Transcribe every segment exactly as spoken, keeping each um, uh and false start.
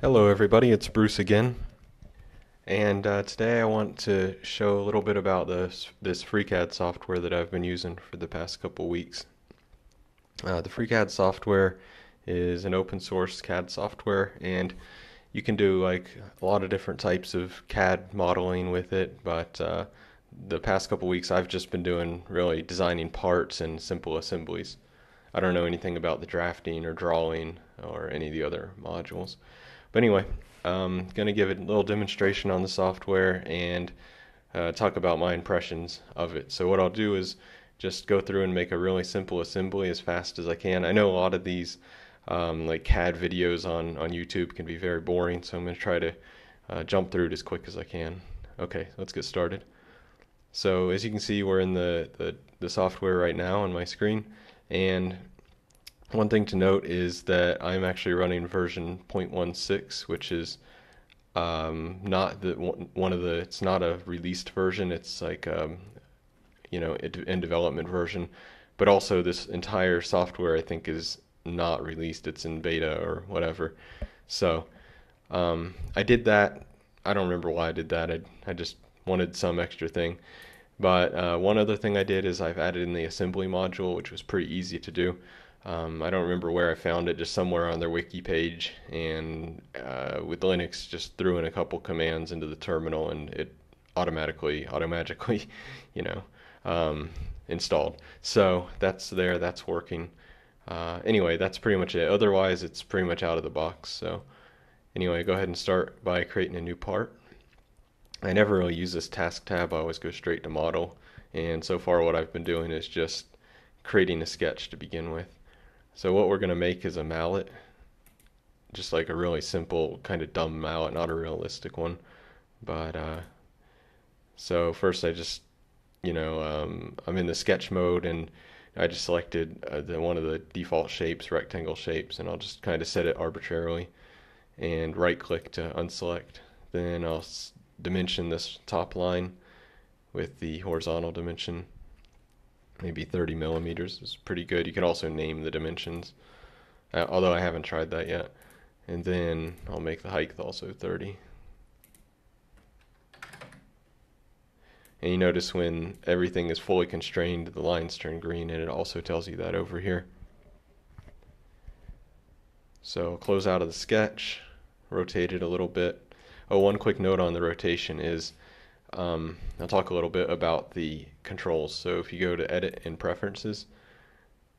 Hello everybody, it's Bruce again, and uh, today I want to show a little bit about this, this FreeCAD software that I've been using for the past couple weeks. Uh, the FreeCAD software is an open source C A D software, and you can do like a lot of different types of C A D modeling with it, but uh, the past couple weeks I've just been doing really designing parts and simple assemblies. I don't know anything about the drafting or drawing or any of the other modules. But anyway, I'm going to give it a little demonstration on the software and uh, talk about my impressions of it. So what I'll do is just go through and make a really simple assembly as fast as I can. I know a lot of these um, like C A D videos on, on YouTube can be very boring, so I'm going to try to uh, jump through it as quick as I can. Okay, let's get started. So as you can see, we're in the, the, the software right now on my screen. And one thing to note is that I'm actually running version zero point one six, which is um, not the one of the. It's not a released version. It's like um, you know, in development version. But also, this entire software I think is not released. It's in beta or whatever. So um, I did that. I don't remember why I did that. I I just wanted some extra thing. But uh, one other thing I did is I've added in the assembly module, which was pretty easy to do. Um, I don't remember where I found it, just somewhere on their wiki page, and uh, with Linux just threw in a couple commands into the terminal and it automatically, automatically, you know, um, installed. So that's there, that's working. Uh, anyway, that's pretty much it. Otherwise, it's pretty much out of the box. So anyway, go ahead and start by creating a new part. I never really use this task tab, I always go straight to model, and so far what I've been doing is just creating a sketch to begin with. So what we're going to make is a mallet, just like a really simple kind of dumb mallet, not a realistic one. But uh, so first I just, you know, um, I'm in the sketch mode and I just selected uh, the, one of the default shapes, rectangle shapes, and I'll just kind of set it arbitrarily and right click to unselect. Then I'll dimension this top line with the horizontal dimension, maybe thirty millimeters is pretty good. You can also name the dimensions, uh, although I haven't tried that yet. And then I'll make the height also thirty. And you notice when everything is fully constrained, the lines turn green, and it also tells you that over here. So close out of the sketch, rotate it a little bit. Oh, one quick note on the rotation is um, I'll talk a little bit about the controls. So if you go to Edit and Preferences,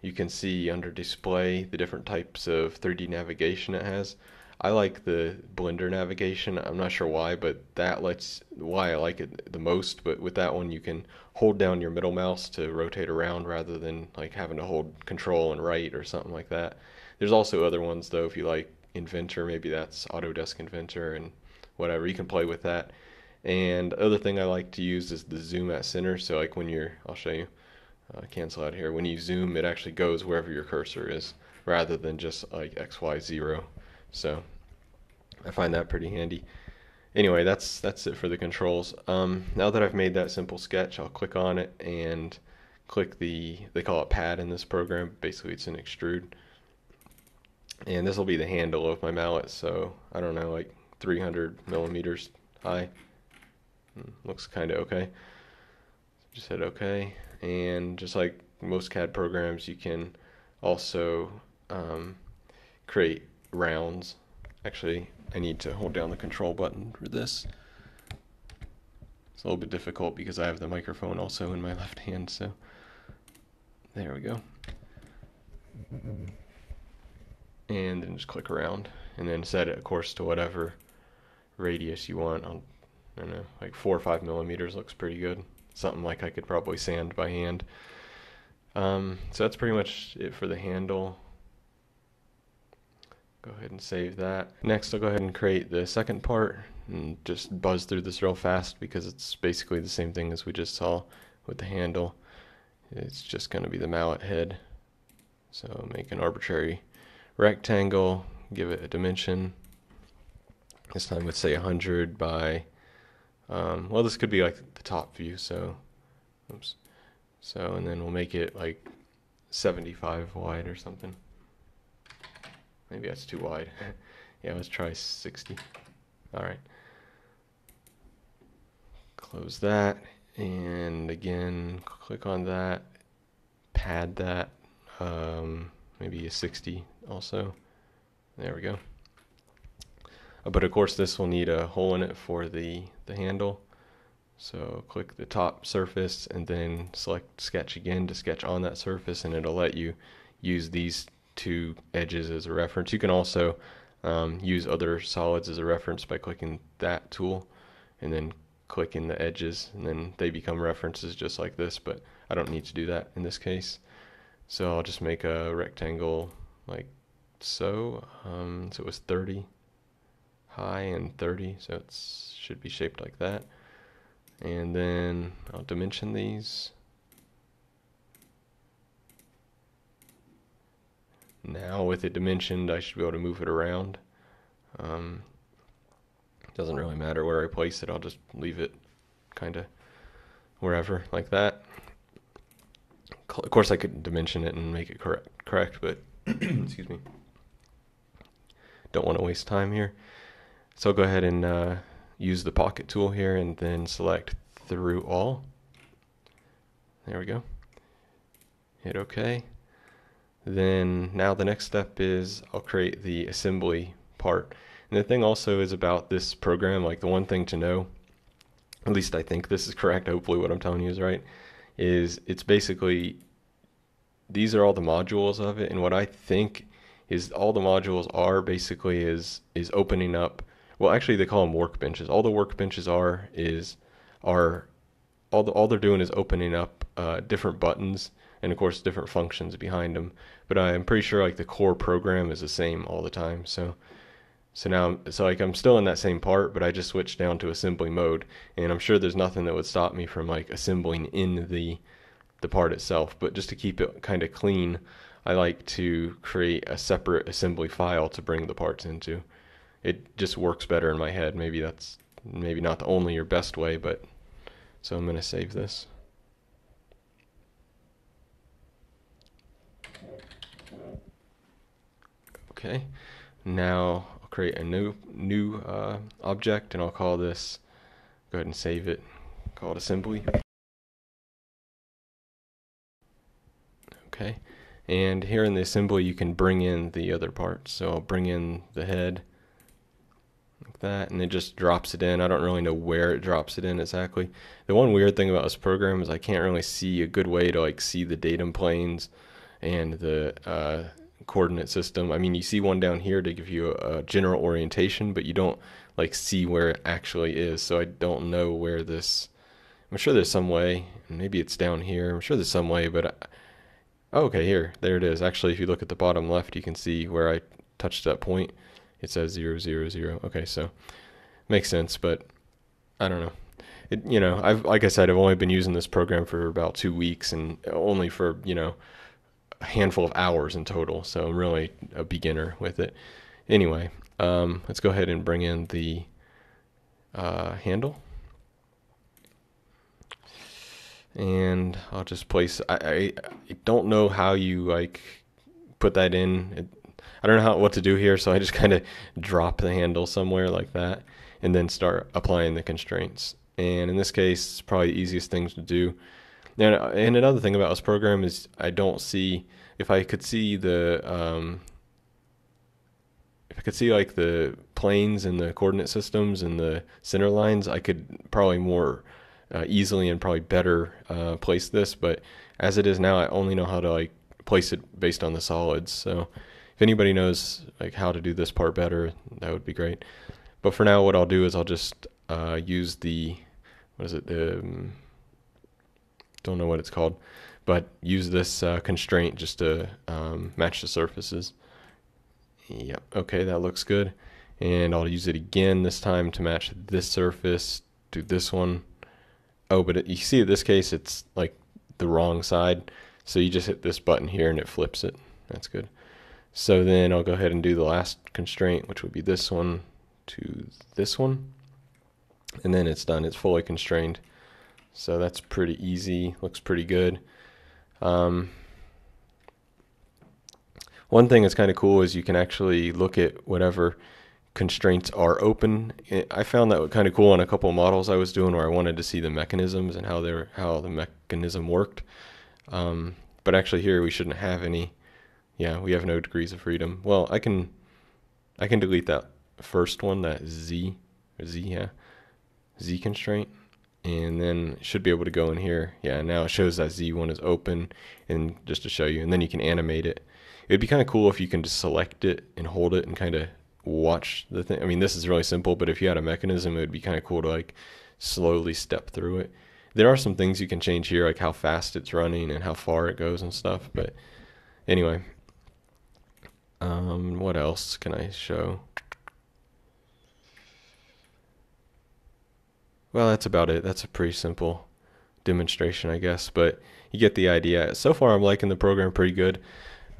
you can see under Display the different types of three D navigation it has. I like the Blender navigation. I'm not sure why, but that lets why I like it the most. But with that one, you can hold down your middle mouse to rotate around rather than like having to hold Control and right or something like that. There's also other ones though. If you like Inventor, maybe that's Autodesk Inventor and whatever, you can play with that. And other thing I like to use is the zoom at center. So like when you're, I'll show you, uh, cancel out here. When you zoom, it actually goes wherever your cursor is, rather than just like X, Y, zero. So I find that pretty handy. Anyway, that's that's it for the controls. Um, now that I've made that simple sketch, I'll click on it and click the, they call it pad in this program. Basically, it's an extrude. And this will be the handle of my mallet. So I don't know, like three hundred millimeters high. Looks kind of okay. Just hit OK. And just like most C A D programs, you can also um, create rounds. Actually, I need to hold down the control button for this. It's a little bit difficult because I have the microphone also in my left hand. So there we go. And then just click around. And then set it, of course, to whatever radius you want. I'll, I don't know, like four or five millimeters looks pretty good. Something like I could probably sand by hand. Um, so that's pretty much it for the handle. Go ahead and save that. Next, I'll go ahead and create the second part and just buzz through this real fast because it's basically the same thing as we just saw with the handle. It's just going to be the mallet head. So make an arbitrary rectangle. Give it a dimension. This time let's say one hundred by um, well, this could be like the top view, so oops. So and then we'll make it like seventy-five wide or something. Maybe that's too wide. Yeah, let's try sixty. All right. Close that. And again, click on that. Pad that. Um, maybe a sixty also. There we go. Uh, but of course, this will need a hole in it for the, the handle. So click the top surface and then select sketch again to sketch on that surface, and it'll let you use these two edges as a reference. You can also um, use other solids as a reference by clicking that tool and then clicking the edges, and then they become references just like this, but I don't need to do that in this case. So I'll just make a rectangle like so. Um, so it was thirty high and thirty, so it should be shaped like that. And then I'll dimension these. Now with it dimensioned, I should be able to move it around. Um, doesn't really matter where I place it. I'll just leave it kind of wherever like that. Of course, I could dimension it and make it correct, correct, but excuse me. Don't want to waste time here, so I'll go ahead and uh, use the pocket tool here and then select through all. There we go. Hit OK. Then now the next step is I'll create the assembly part. And the thing also is about this program, like the one thing to know, at least I think this is correct, hopefully what I'm telling you is right, is it's basically, these are all the modules of it, and what I think is all the modules are basically is is opening up. Well, actually, they call them workbenches. All the workbenches are is are all the, all they're doing is opening up uh, different buttons and of course different functions behind them. But I'm pretty sure like the core program is the same all the time. So so now so like I'm still in that same part, but I just switched down to assembly mode, and I'm sure there's nothing that would stop me from like assembling in the the part itself. But just to keep it kind of clean, I like to create a separate assembly file to bring the parts into. It just works better in my head. Maybe that's maybe not the only or best way, but so I'm going to save this. Okay, now I'll create a new new uh, object, and I'll call this. Go ahead and save it. Call it assembly. Okay, and here in the assembly, you can bring in the other parts. So I'll bring in the head. Like that, and it just drops it in. I don't really know where it drops it in exactly. The one weird thing about this program is I can't really see a good way to like see the datum planes and the uh, coordinate system. I mean, you see one down here to give you a, a general orientation, but you don't like see where it actually is. So I don't know where this. I'm sure there's some way. Maybe it's down here. I'm sure there's some way, but I... oh, okay, here, there it is. Actually, if you look at the bottom left, you can see where I touched that point. It says zero zero zero. Okay, so makes sense, but I don't know. It, you know, I've like I said, I've only been using this program for about two weeks and only for you know a handful of hours in total. So I'm really a beginner with it. Anyway, um, let's go ahead and bring in the uh, handle, and I'll just place. I, I don't know how you like put that in. It, I don't know how, what to do here, so I just kind of drop the handle somewhere like that and then start applying the constraints. And in this case, it's probably the easiest thing to do. And, and another thing about this program is I don't see, if I could see the, um, if I could see like the planes and the coordinate systems and the center lines, I could probably more uh, easily and probably better uh, place this. But as it is now, I only know how to like place it based on the solids. So if anybody knows like how to do this part better, that would be great. But for now, what I'll do is I'll just uh, use the, what is it? The, um, don't know what it's called, but use this uh, constraint just to um, match the surfaces. Yep. Okay, that looks good. And I'll use it again this time to match this surface to this one. Oh, but it, you see, in this case, it's like the wrong side. So you just hit this button here, and it flips it. That's good. So then I'll go ahead and do the last constraint, which would be this one to this one. And then it's done. It's fully constrained. So that's pretty easy. Looks pretty good. Um, one thing that's kind of cool is you can actually look at whatever constraints are open. I found that kind of cool on a couple of models I was doing where I wanted to see the mechanisms and how they were, how the mechanism worked. Um, but actually here we shouldn't have any. Yeah, we have no degrees of freedom. Well, I can I can delete that first one, that Z, Z, yeah, Z constraint. And then should be able to go in here. Yeah, now it shows that Z one is open, and just to show you, and then you can animate it. It'd be kind of cool if you can just select it and hold it and kind of watch the thing. I mean, this is really simple, but if you had a mechanism, it would be kind of cool to like slowly step through it. There are some things you can change here, like how fast it's running and how far it goes and stuff. But anyway, um, what else can I show? Well, that's about it. That's a pretty simple demonstration, I guess, but you get the idea. So far, I'm liking the program pretty good.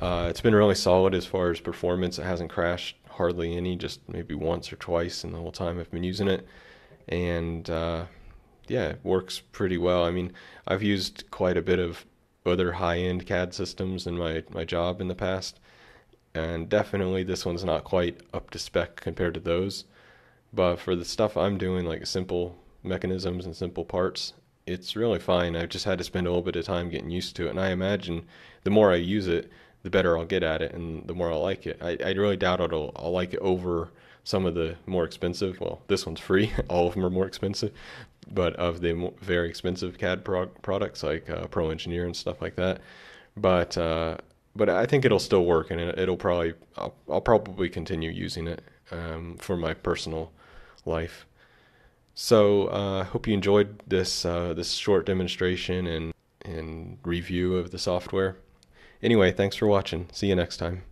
Uh, it's been really solid as far as performance. It hasn't crashed hardly any, just maybe once or twice in the whole time I've been using it. And uh, yeah, it works pretty well. I mean, I've used quite a bit of other high-end C A D systems in my, my job in the past, and definitely this one's not quite up to spec compared to those. But for the stuff I'm doing, like simple mechanisms and simple parts, it's really fine. I've just had to spend a little bit of time getting used to it, and I imagine the more I use it, the better I'll get at it and the more I like it. I, I really doubt it'll, I'll like it over some of the more expensive. Well, this one's free. All of them are more expensive. But of the more, very expensive C A D pro products like uh, Pro Engineer and stuff like that. But uh, but I think it'll still work, and it, it'll probably I'll, I'll probably continue using it um, for my personal life. So I uh, hope you enjoyed this uh, this short demonstration and and review of the software. Anyway, thanks for watching. See you next time.